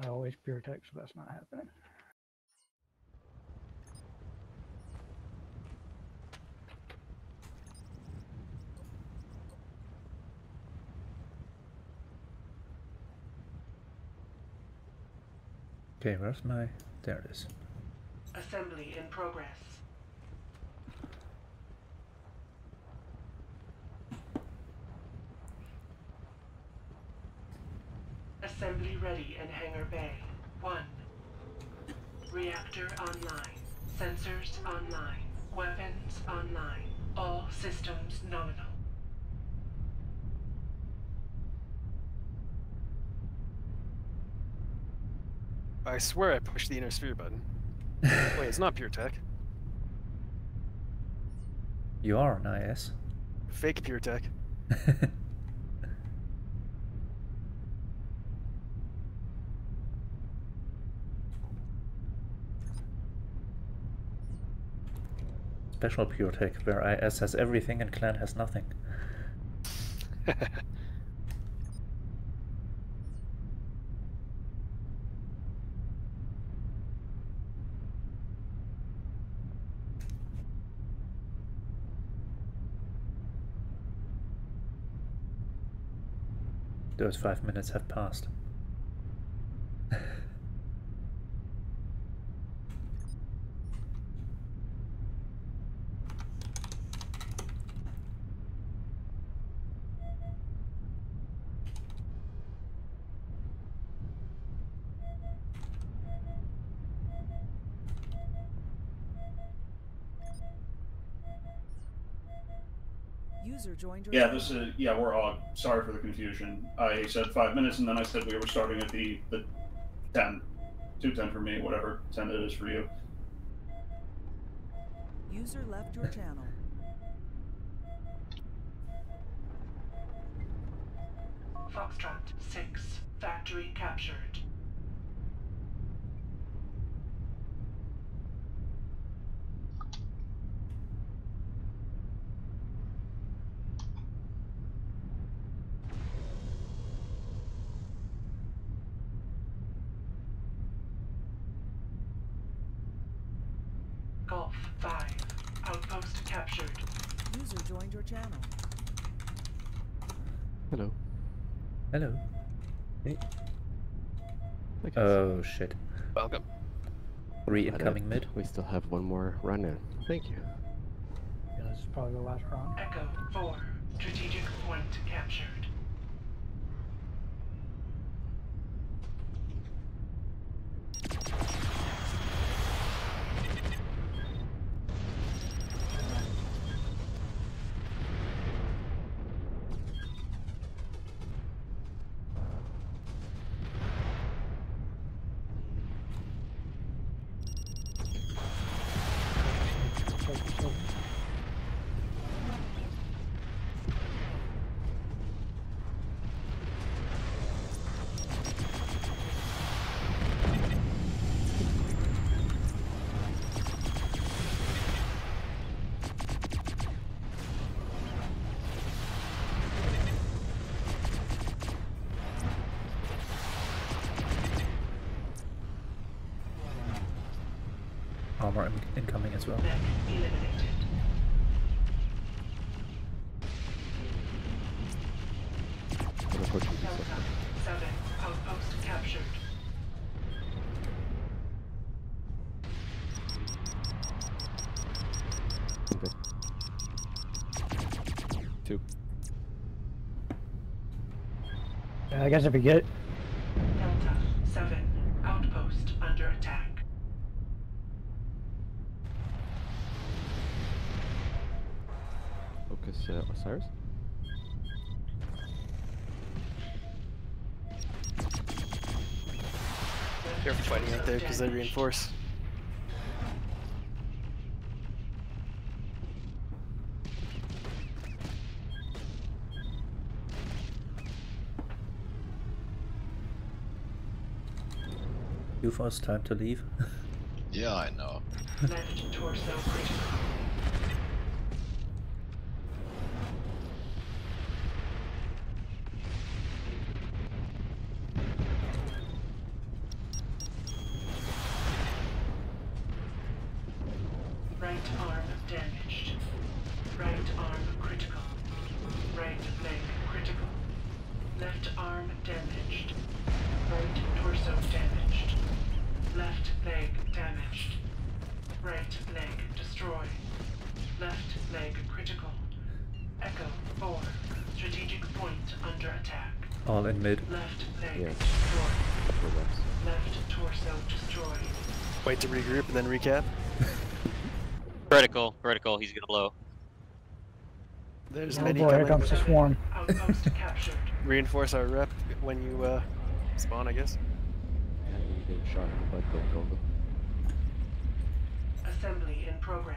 I always pure tech, so that's not happening. Okay, where's my... there it is. Assembly in progress. Assembly ready in Hangar Bay. 1. Reactor online. Sensors online. Weapons online. All systems nominal. I swear I pushed the inner sphere button. Wait, it's not pure tech. You are an IS. Fake pure tech. Special pure tech, where IS has everything and clan has nothing. Those 5 minutes have passed. Yeah, this is, yeah, we're on. Sorry for the confusion. I said 5 minutes, and then I said we were starting at the 10. 2:10 for me, whatever 10 it is for you. User left your channel. Foxtrot 6, factory captured. Channel. Hello. Hello. Hey. Okay. Oh shit. Welcome. 3 incoming mid. We still have one more run in. Thank you. Yeah, this is probably the last round. Echo 4. Strategic point captured. Incoming as well. Two. I guess if we get. Osiris? Careful fighting out there because they reinforce. You first time to leave? Yeah, I know. in mid. Yeah. Wait to regroup and then recap. Vertical, vertical, he's gonna blow. There's many. Oh boy, here comes the swarm. Reinforce our rep when you spawn, I guess. Yeah, you get shot in the butt. Go, go, go. Assembly in progress.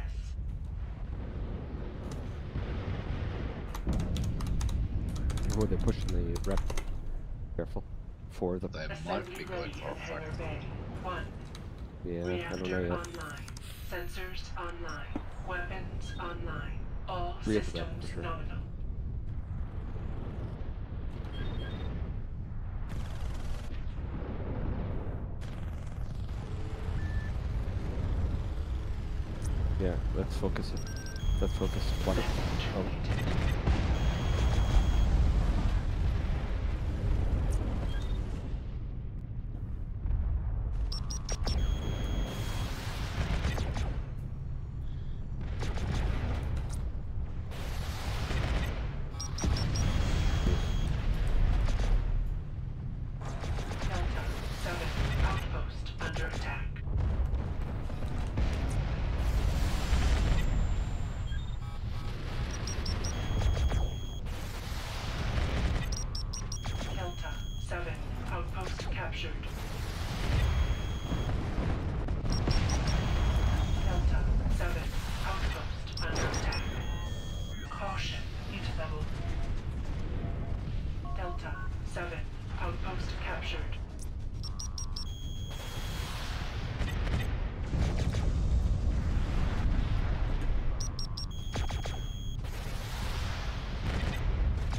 Oh, they're pushing the rep. Careful. For the they might be going for a bay. Yeah, reactor I don't know yet. Online. Sensors online. Weapons online. All systems sure. Nominal. Yeah, let's focus it. Let's focus on it. Oh.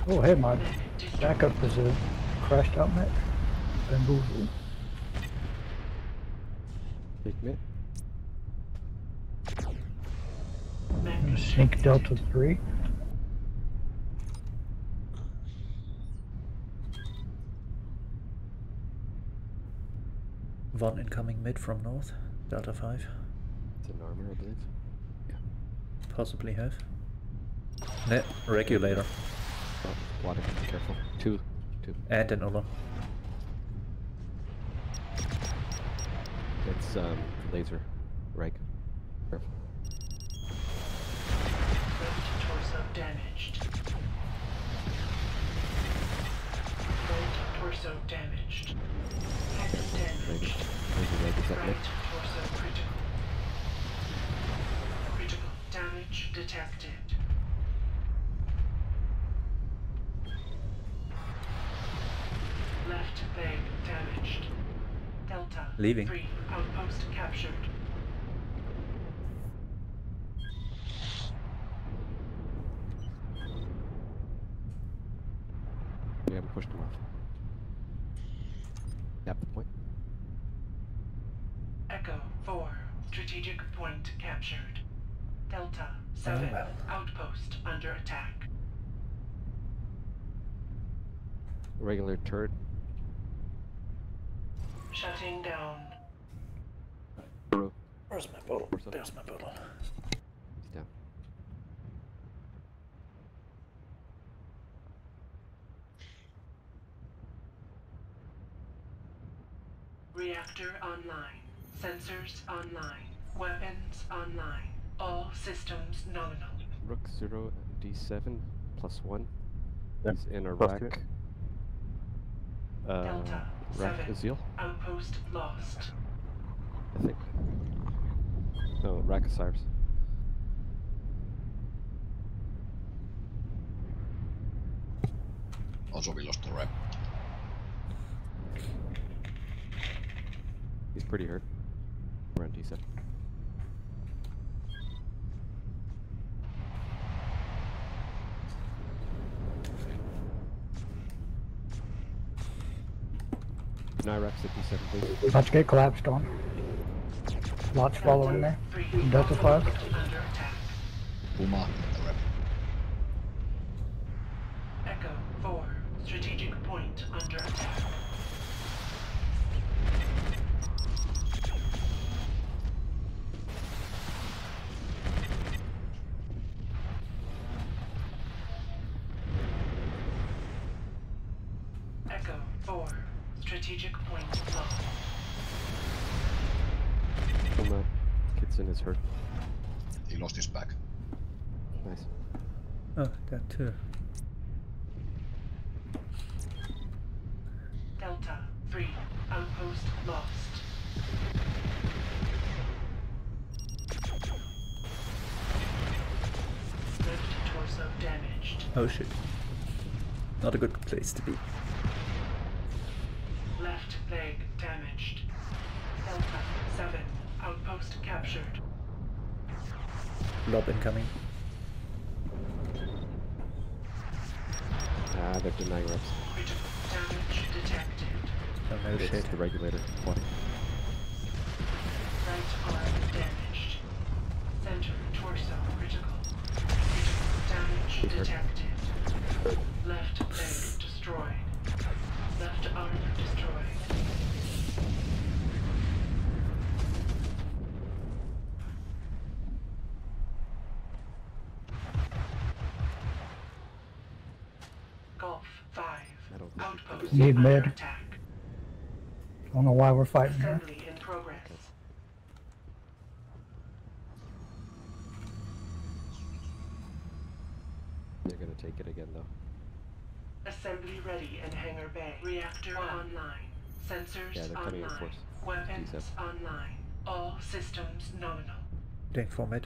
Oh hey, my backup is a crashed out mech. Bamboo. Take me. Sink Delta 3. Von incoming mid from north. Delta 5. It's an armor, I believe. Yeah. Possibly have. Net regulator. Water, careful. Two. And an Ulo. It's laser. Right. Careful. Right torso damaged. Right torso damaged. Head damaged. Right torso critical. Critical damage detected. Left leg damaged. Delta. Leaving. 3 outpost captured. We haven't pushed them off. Tap the point. Echo 4. Strategic point captured. Delta 7. Outpost under attack. Regular turret. Shutting down. Where's my bottle? There's my bottle. He's down. Reactor online. Sensors online. Weapons online. All systems nominal. Rook 0 D7 +1. Yep. He's in a rack. Delta 7, Uziel? Outpost lost. I think. No, rack Osiris. Also we lost the rep. He's pretty hurt. We're on D7. Nirex 57, please. Bunch get collapsed on. Lots following there. Delta 5. Boomer. Echo 4. Strategic point under attack. Echo 4. Strategic point low. Well, Kitson is hurt. He lost his back. Nice. Oh, that too. Delta 3. Outpost lost. Left torso damaged. Oh shit. Not a good place to be. Left leg damaged. Delta 7. Outpost captured. Lob incoming. Ah, they're denying reps. Critical damage detected. Oh no, it's shit. The regulator. What? Right arm damaged. Center torso critical. Critical damage detected. Left leg destroyed. Left arm destroyed. Golf 5. Outpost need med. Attack. Don't know why we're fighting here. Assembly in progress. They're gonna take it again though. Assembly ready in hangar bay. Reactor online. Sensors online. Weapons online. All systems nominal. Doing for mid.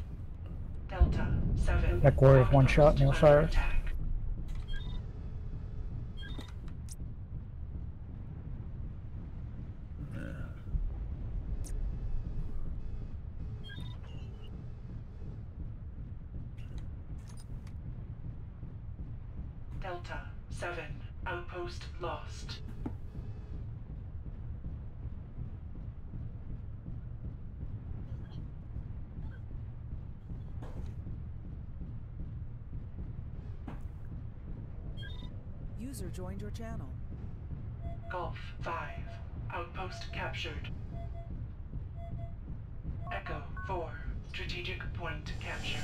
Delta 7. That warrior has one shot, no Osiris. Delta 7. Outpost lost. User joined your channel. Golf 5. Outpost captured. Echo 4. Strategic point captured.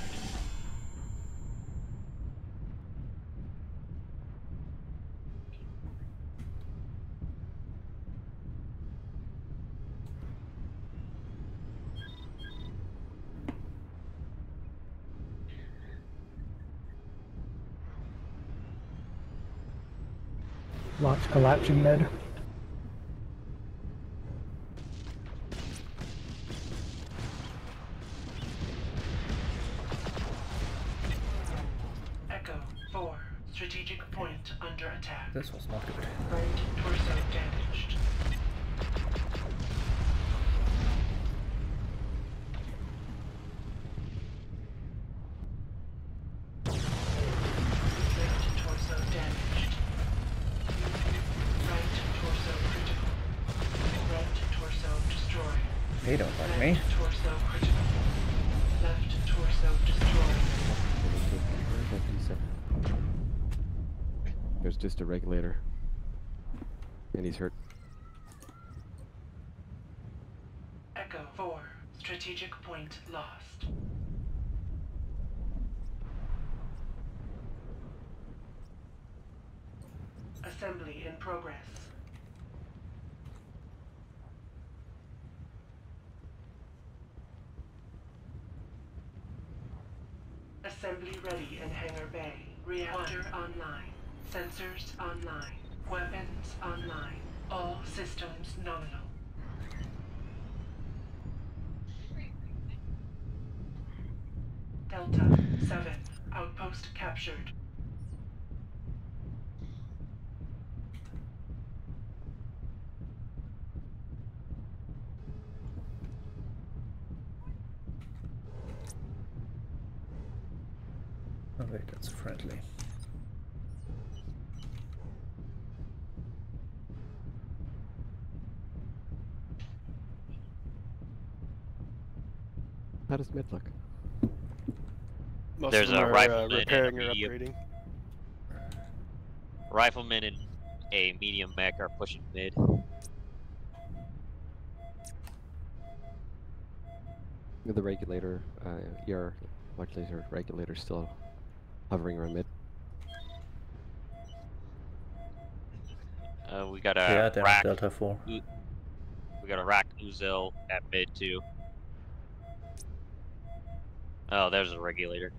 Lots collapsing mid. Echo 4. Strategic point under attack. This was not good. Right torso damaged. They don't like me. Left torso critical. Left torso destroyed. There's just a regulator. And he's hurt. Echo 4. Strategic point lost. Assembly in progress. Assembly ready in hangar bay. Reactor online. Sensors online. Weapons online. All systems nominal. Delta 7. Outpost captured. Oh wait, that's friendly. How does mid look? Most there's a rifleman and a medium. Rifleman and a medium mech are pushing mid. The regulator, ER, watch laser, regulator still hovering around mid. We got a rack Delta 4. We got a rack Uziel at mid too. Oh, there's a regulator.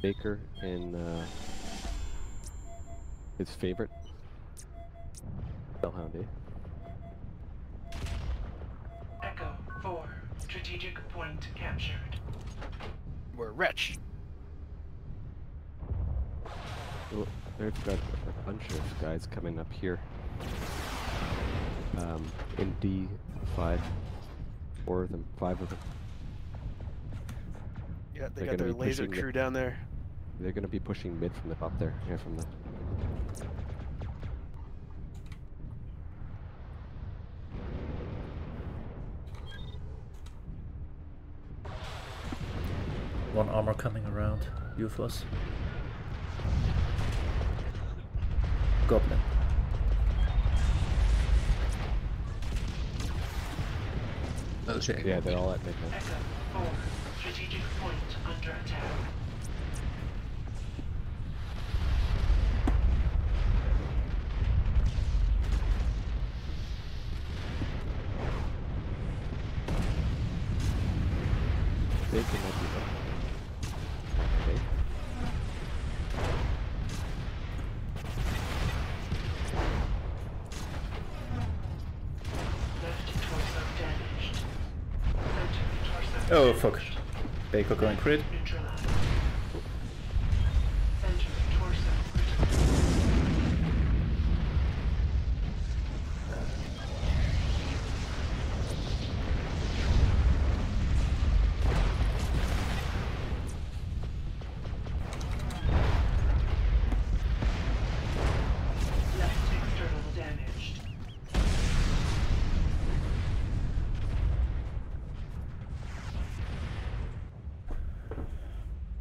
Baker and his favorite Hellhound. Echo 4, strategic point captured. We're wretched. Well, there's got a bunch of guys coming up here. In D5, four of them, five of them. Yeah, they got their laser crew down there. They're gonna be pushing mid from the top there. Yeah, from the. One armor coming around. UFOs. Goblin. Oh shit. Yeah, they're all at midnight. Echo 4, strategic point under attack. They cannot be done. Oh fuck. Baker going crit.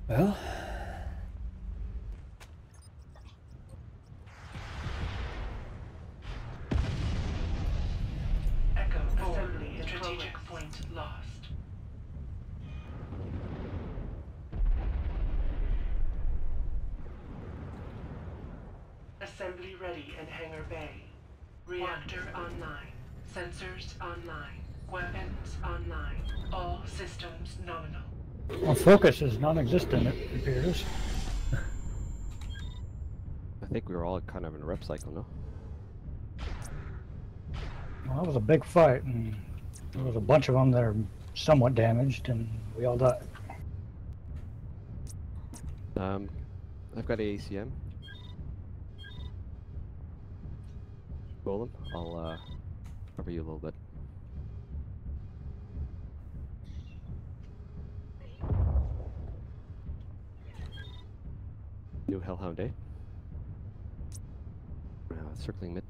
Well, Echo assembly and strategic point lost. Assembly ready and hangar bay. Reactor online. Sensors online. Weapons online. All systems nominal. Well, focus is non-existent, it appears. I think we were all kind of in a rep cycle, no? Well, that was a big fight, and there was a bunch of them that are somewhat damaged, and we all died. I've got an ACM. Roll them. I'll cover you a little bit. New Hellhound Day. Circling mid.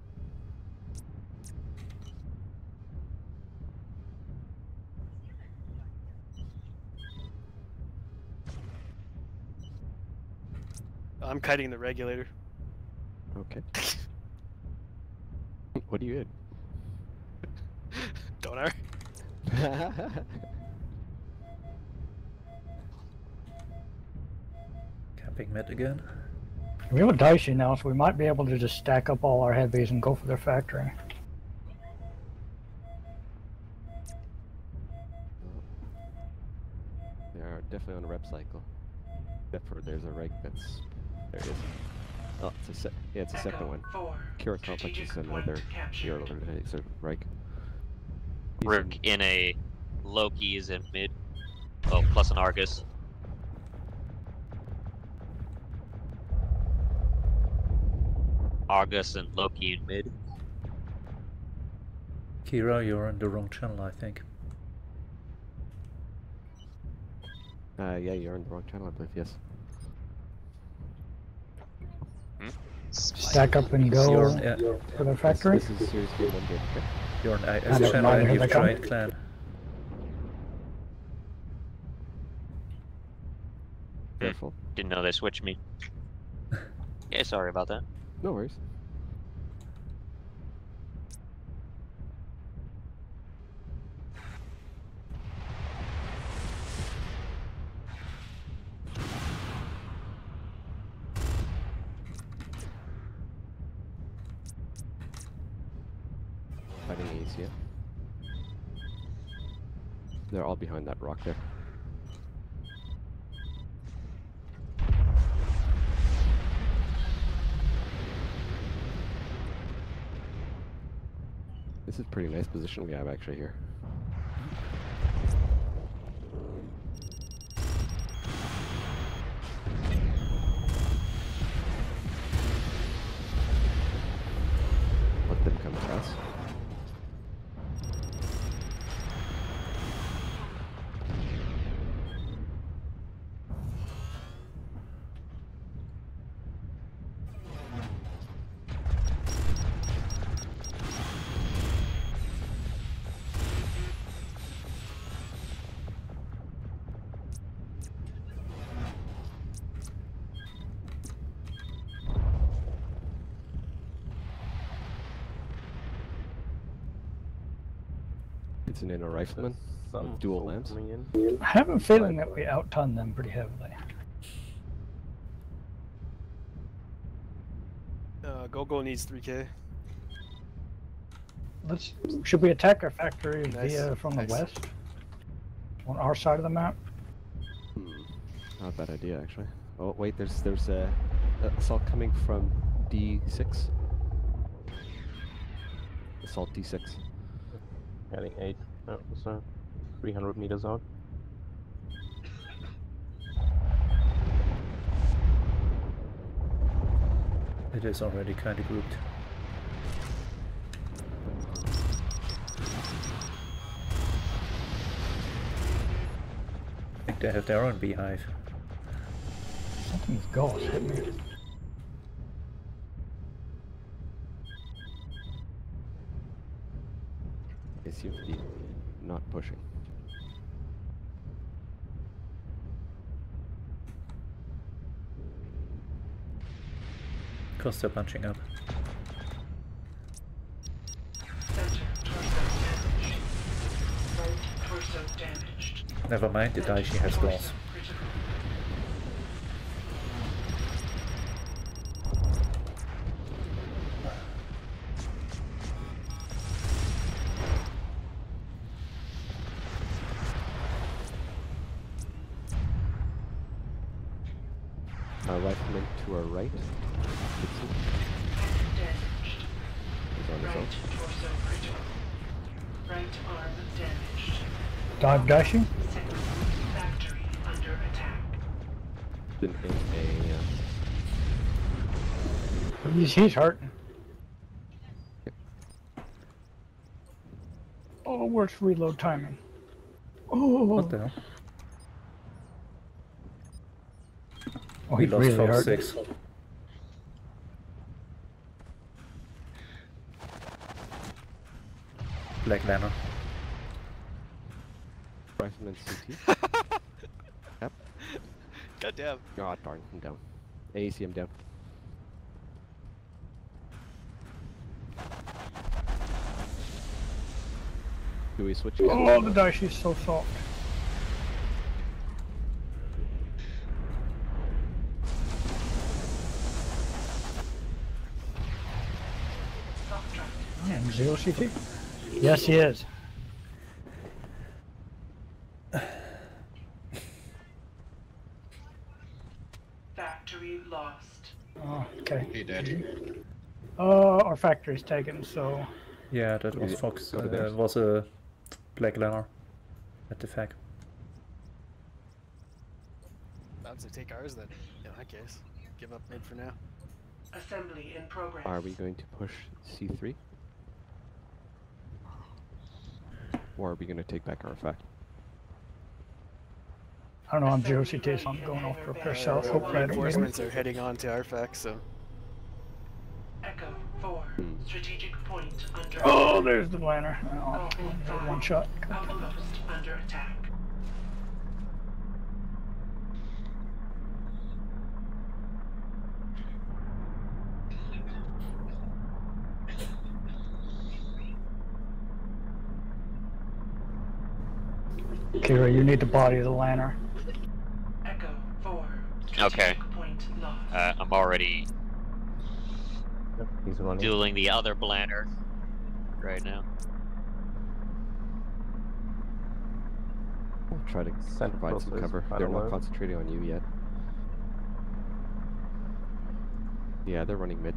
I'm kiting the regulator. Okay. What are you in? Don't I? Big mid again. We have a Daishi now, so we might be able to just stack up all our heavies and go for their factory. They are definitely on a rep cycle. Except for there's a reg that's... There it is. Oh, it's a second one. Cure complex is another cure reg. Rook in a Loki is in mid. Oh, plus an Argus. Argus and Loki in mid. Kira, you're on the wrong channel, I think. Yeah, you're on the wrong channel, I believe, yes. Hmm? Stack up and go for the factory? This is series game 1 game, okay. You're on IS channel and you've tried clan. Careful. Didn't know they switched me. Yeah, sorry about that. No worries. fighting easier. They're all behind that rock there. This is a pretty nice position we have actually here. In a rifleman with dual lamps. I have a feeling that we outtonned them pretty heavily. Gogo needs 3K. Should we attack our factory from the west? On our side of the map? Not a bad idea actually. Oh wait, there's assault coming from D6. Assault D6. Heading 8. No, so 300 meters out. It is already kind of grouped. I think they have their own beehive. Something's ghost hit me. They seem to be not pushing. Because they're bunching up. Never mind, the Daishi has lost. Daishi? Factory under attack. He's hurt. Oh, worse reload timing. Oh, what the hell? Oh, he lost really 6. Blacklanner. Rifleman CT. Yep. Goddamn. God darn, I'm down. ACM down. Do we switch again? Oh, the Daishi is so soft. Yeah, I'm 0 CT? Yes, he is. Our factory's taken, so yeah, that was Fox. Was a Blacklanner at the fact. Bound to take ours then. In that case, give up mid for now. Assembly in progress. Are we going to push C3, or are we going to take back our fact? I don't know, I'm GOCT, so I'm going off to repair cells. Hopefully I don't get them. Are heading on to Arfax, so... Echo 4, strategic point under... Oh, there's the planner. Oh, one shot. Outpost under attack. Kira, you need to body the lantern. Okay. I'm already dealing the other bladder. right now. I'll try to provide some cover. They're not concentrating on you yet. Yeah, they're running mid.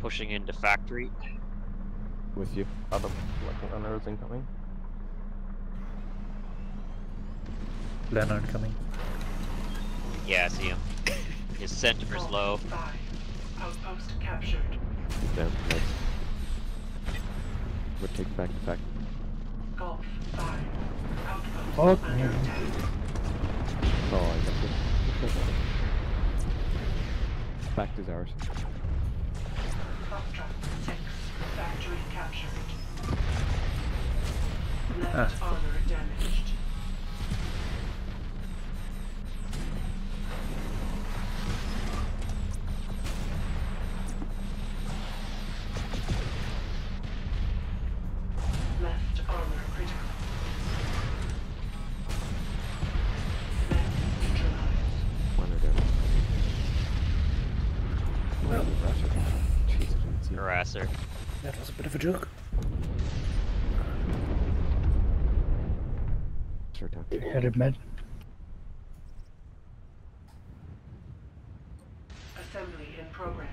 Pushing into factory. With you. Other Blacklanner is incoming. Blacklanner coming. Yeah, I see him. His centimeter's low. Outpost captured. Down. Nice. We'll take back the factory. Golf 5. Outpost under attack. Oh, I got this. Fact is ours. Contract 6, factory captured. Left armor damaged. Left armor critical. Left neutralized. Wonder damage. Well, harasser. That was a bit of a joke. Sure, headed med. Assembly in progress.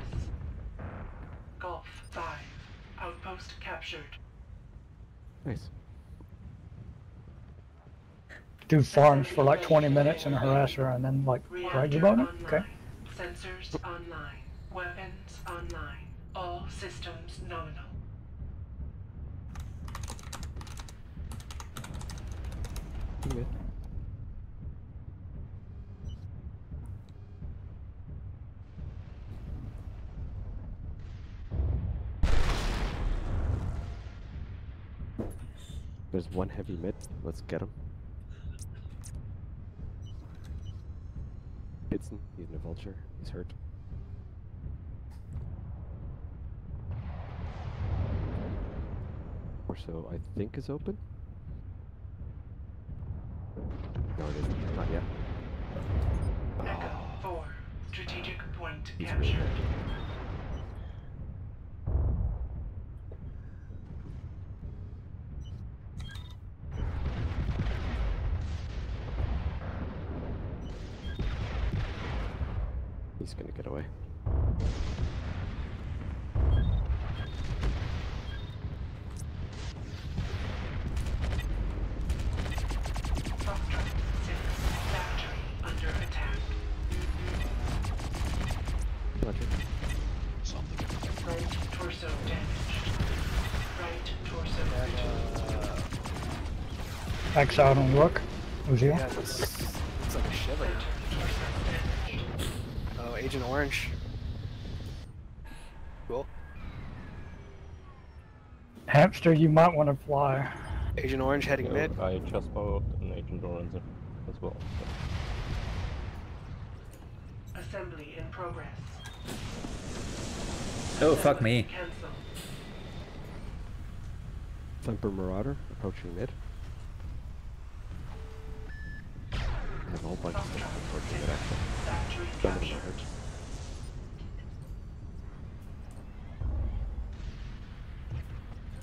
Golf 5. Outpost captured. Nice. Do farms for like 20 minutes and a harasser and then like ride your boat? Okay. Sensors online. Weapons online. All systems nominal. Good. There's one heavy mid. Let's get him. Hidson, he's in a vulture. He's hurt. So I think is open. No, it isn't. Not yet. Echo 4. Strategic point captured. He's gonna get away. X out on look. Uziel. Yeah, it's like a Shiva. Oh, Agent Orange. Cool. Hamster, you might want to fly. Agent Orange heading mid. I just bought an Agent Orange as well. Assembly in progress. Oh, fuck me. Cancel. Thumper Marauder approaching mid. I have a whole bunch of stuff approaching mid actually. Some of them are hurt.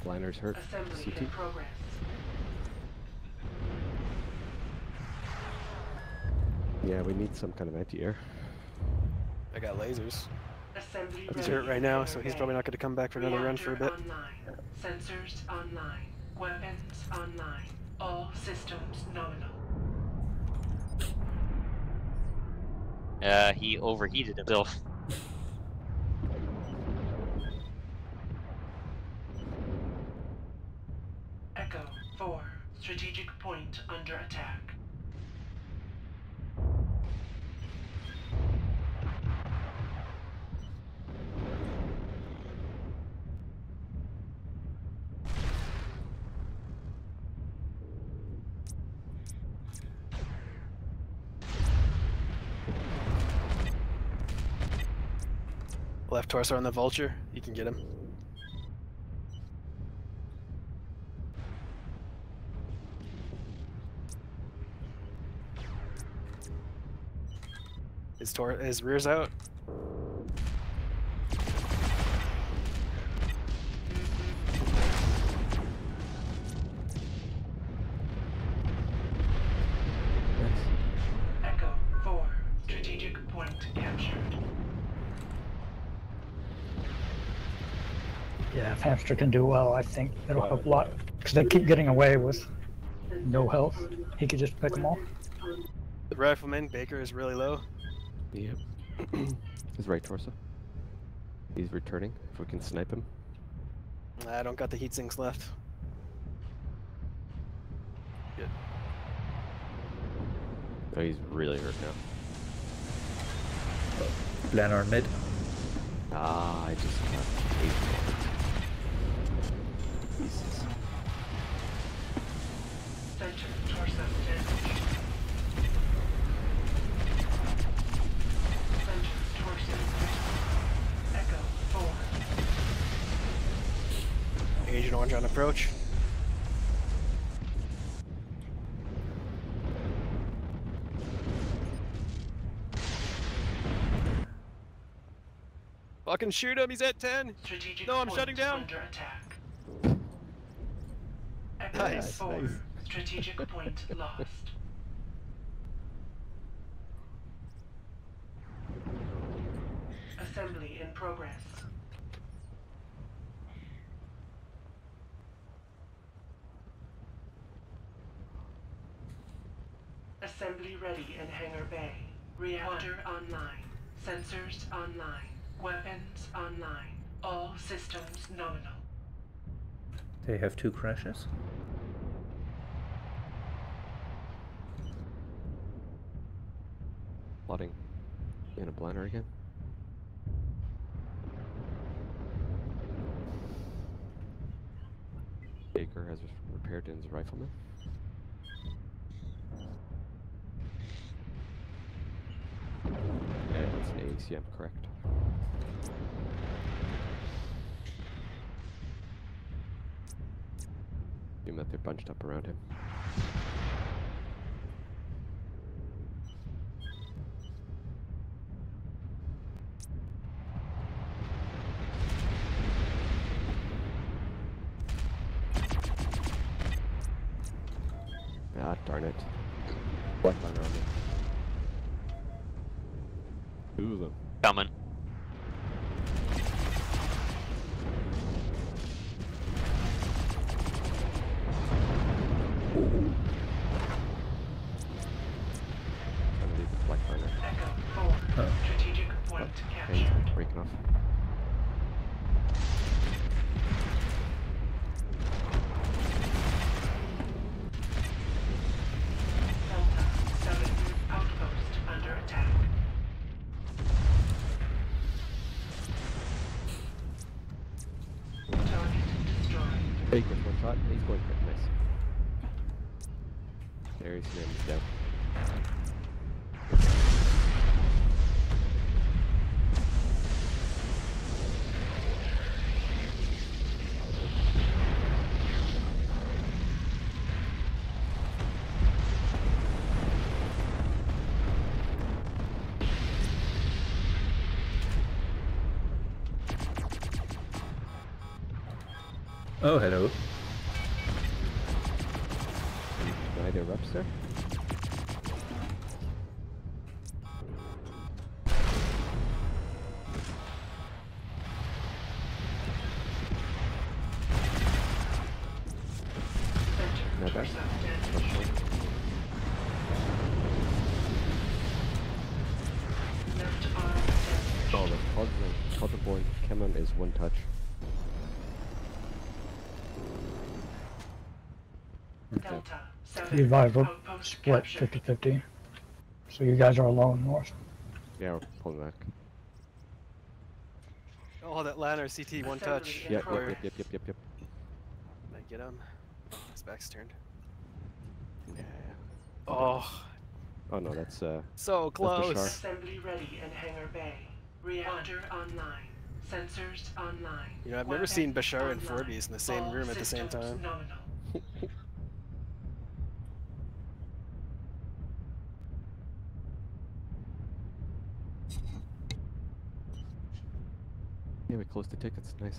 Liner's hurt. CT. Yeah, we need some kind of anti-air. I got lasers. He's hurt right now, so he's probably not going to come back for another run for a bit. Online. Sensors online. Weapons online. All systems nominal. He overheated himself. Echo 4. Strategic point under attack. Left torso on the Vulture. You can get him. His rear's out. Hamster can do well, I think it'll help a lot because they keep getting away with no health. He could just pick them off. The Rifleman Baker is really low. Yep. His right torso. He's returning. If we can snipe him. I don't got the heat sinks left. Good. Oh, he's really hurt now. Blacklanner mid. Ah, I just can't. Agent Orange on approach. Fucking shoot him, he's at 10. Strategic no, I'm shutting down. Under attack. Nice, nice. Strategic point lost. Assembly in progress. Assembly ready in Hangar Bay. Reactor online. Sensors online. Weapons online. All systems nominal. They have two crashes. Plotting in a blender again. Baker has repaired in his Rifleman. And it's an ACM, correct? Assume that they're bunched up around him. Ah, darn it. What? Two of them. Coming. Oh, hello. Neither reps there. Oh, the Codder Boy Kemon is one touch. Revival split 50-50. So you guys are alone north. Yeah, we're pulling back. Oh, that Lanner CT one touch. Yep. Did I get him? His back's turned. Yeah. Oh. Oh no, that's so close. Assembly ready in Hangar Bay. Reactor online. Sensors online. You know, I've never seen Bashar online. And Fergus in the same room at the same time. Yeah, we closed the tickets. Nice.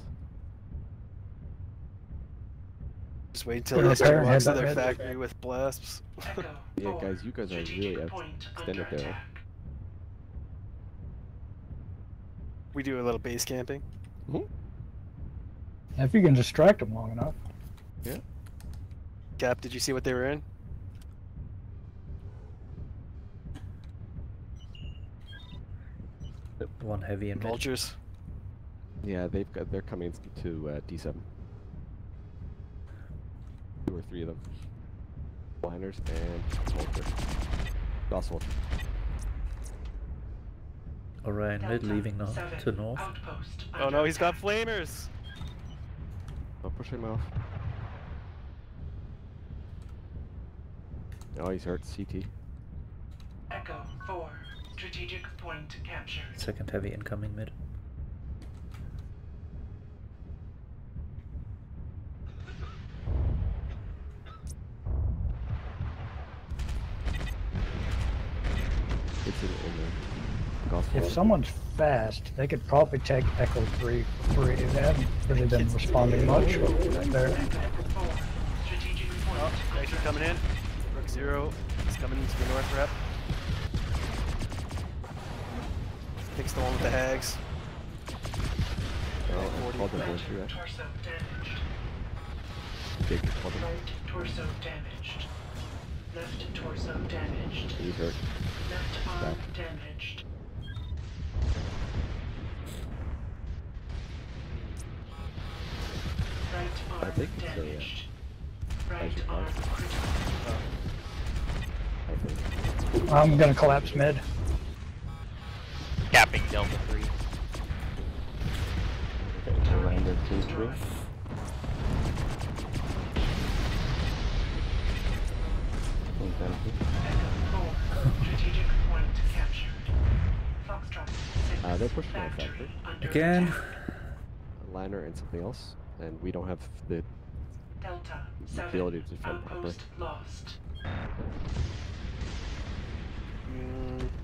Just wait until Esther walks to their factory with blasts. Yeah, guys, you guys are really extended there. We do a little base camping. Mm-hmm. If you can distract them long enough. Yeah. Cap, did you see what they were in? One heavy and vultures. Yeah, they've got. They're coming to D7. Two or three of them. Blinders and Vulture. Last one. Orion mid leaving now to north. Oh no, he's got flamers! I'll push him off. Oh, he's hurt. CT. Echo 4. Strategic point captured. Second heavy incoming mid. It's an if someone's fast, they could probably take Echo 3 for free. They haven't really been responding much. There. Oh, Daishi coming in. Rook 0 is coming into the north rep. Picks the one with the hags. Oh, and the right torso damaged. Big right torso damaged. Left torso damaged. He's hurt. Left arm damaged. Right arm damaged. Right arm critical. I'm gonna collapse mid. Capping Delta 3. Okay, Echo 4, strategic point captured. Foxtrot 6, they're pushing our factory. Again. A liner and something else, and we don't have the Delta ability to defend properly. Lost.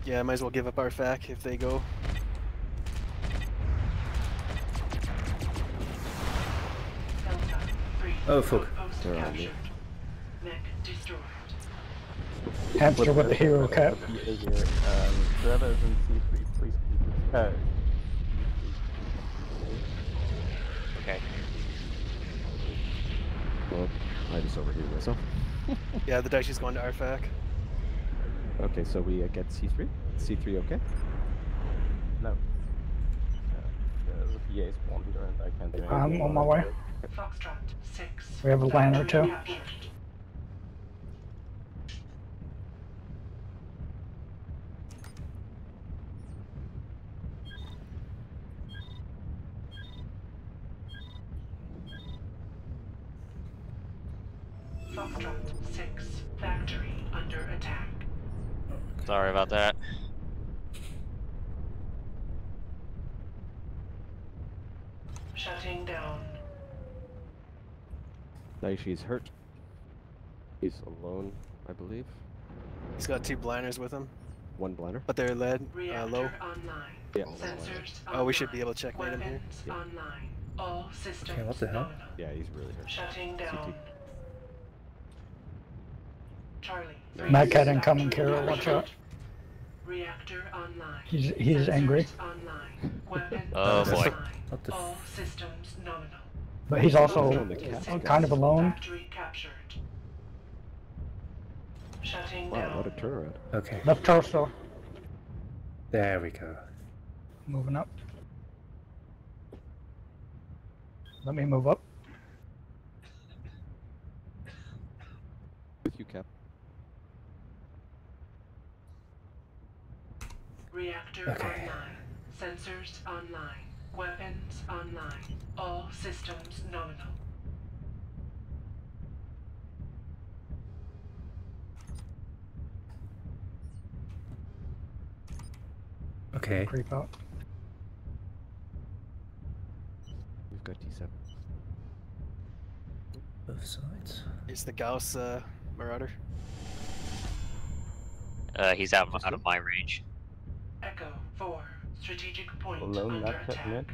Yeah, might as well give up our fac if they go. Delta 3, oh fuck. They're on me. Mech destroyed. Capture with the hero cap. Whoever is in C3, please. Oh. Okay. Well, I just overheated myself. Yeah, the Daishi's going to RFAC. Okay, so we get C3? C3 okay? No. The PA is wanted and I can't do anything. I'm on my way. Foxtrot 6. We have a line or two. Foxtrot 6, factory under attack. Sorry about that. Shutting down. Daishi's hurt. He's alone, I believe. He's got two blinders with him. One blinder. But they're led low. Online. Yeah. Sensors oh, we should be able to checkmate him here. Yeah. Online. All systems okay, what the hell? Yeah, he's really hurt. Shutting down. CT. Charlie. Madcat incoming, Carol. Watch out. Reactor online. He's angry. Oh boy. What the all systems nominal. But he's also kind of alone. Shutting wow, down. What a turret. Okay. Left torso. There we go. Moving up. Let me move up. With you, Cap. Reactor okay. Online. Sensors online. Weapons online. All systems nominal. Okay. Creep out. 57. Both sides. Is the Gauss Marauder? He's out of my range. Echo 4, strategic point below under attack. Mid.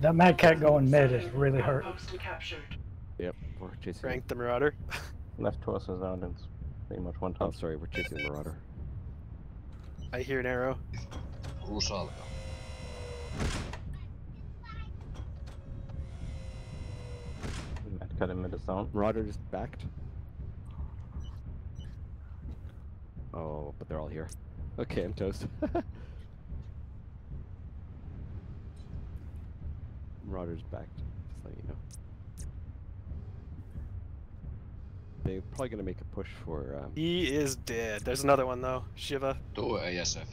That Madcat going mid is really hurt. Yep, we're chasing. Rank the Marauder. Left to us is out and pretty much one top. I'm sorry, we're chasing Marauder. I hear an arrow. Madcat in mid is down. Marauder just backed. Oh, but they're all here. Okay, I'm toast. Marauder's backed, just letting you know. They're probably gonna make a push for. He is dead. There's another one though. Shiva. Do ASF.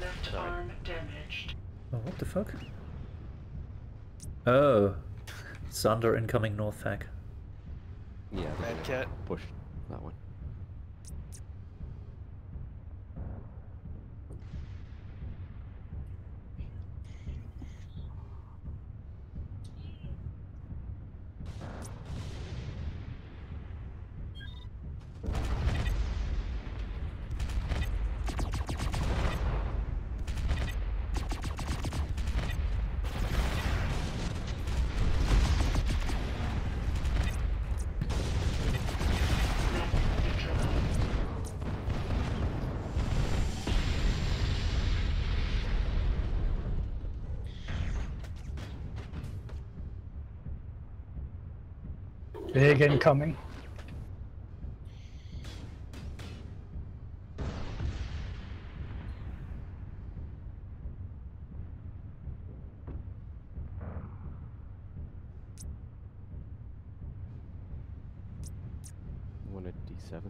Left arm damaged. Oh, what the fuck? Oh. Sunder incoming north fag. Yeah, Madcat pushed that one. Big incoming. One at D7.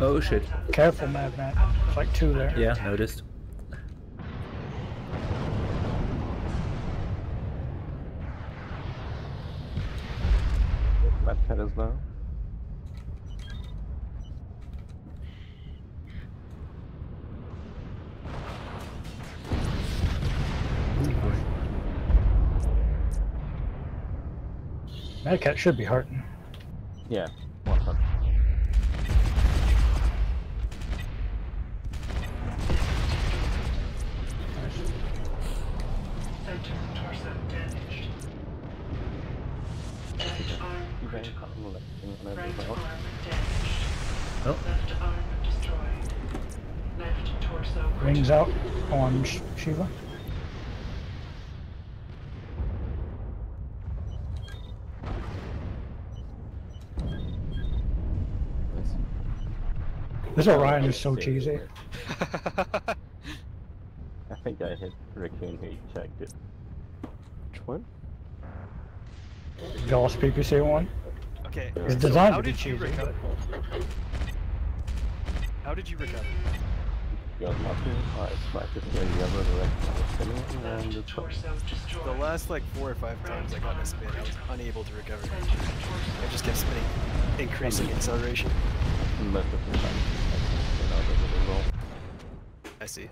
Oh shit. Careful, Madman. There's like two there. Yeah, noticed. Madcat is now. Madcat should be hurting. Yeah. Rings out on Shiva. This Orion is so cheesy. I think I hit Raccoon who checked it. Which one? Gauss PPC one. Okay. It's designed to be cheesy. How did you recover? The last like 4 or 5 times I got a spin, I was unable to recover. I just kept spinning, increasing acceleration. I see.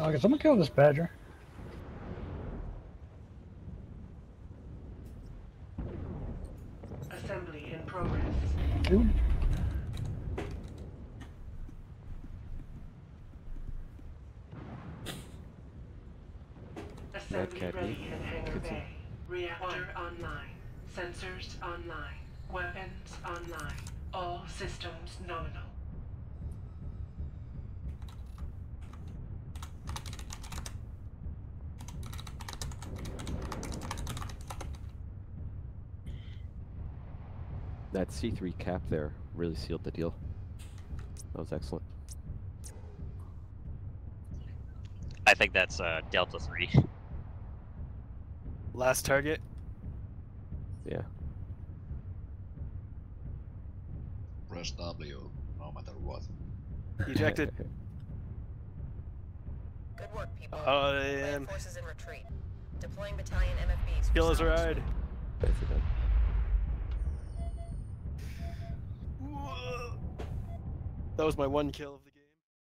Oh, can someone kill this Badger? Assembly in progress. Dude. Madcat ready in hangar bay. Reactor online. Sensors online. Weapons online. All systems nominal. That C3 cap there really sealed the deal. That was excellent. I think that's Delta 3. Last target? Yeah. Press W, no matter what. Ejected. Good work, people. Forces in retreat. Deploying battalion MFBs. Kill us ride. That was my one kill of the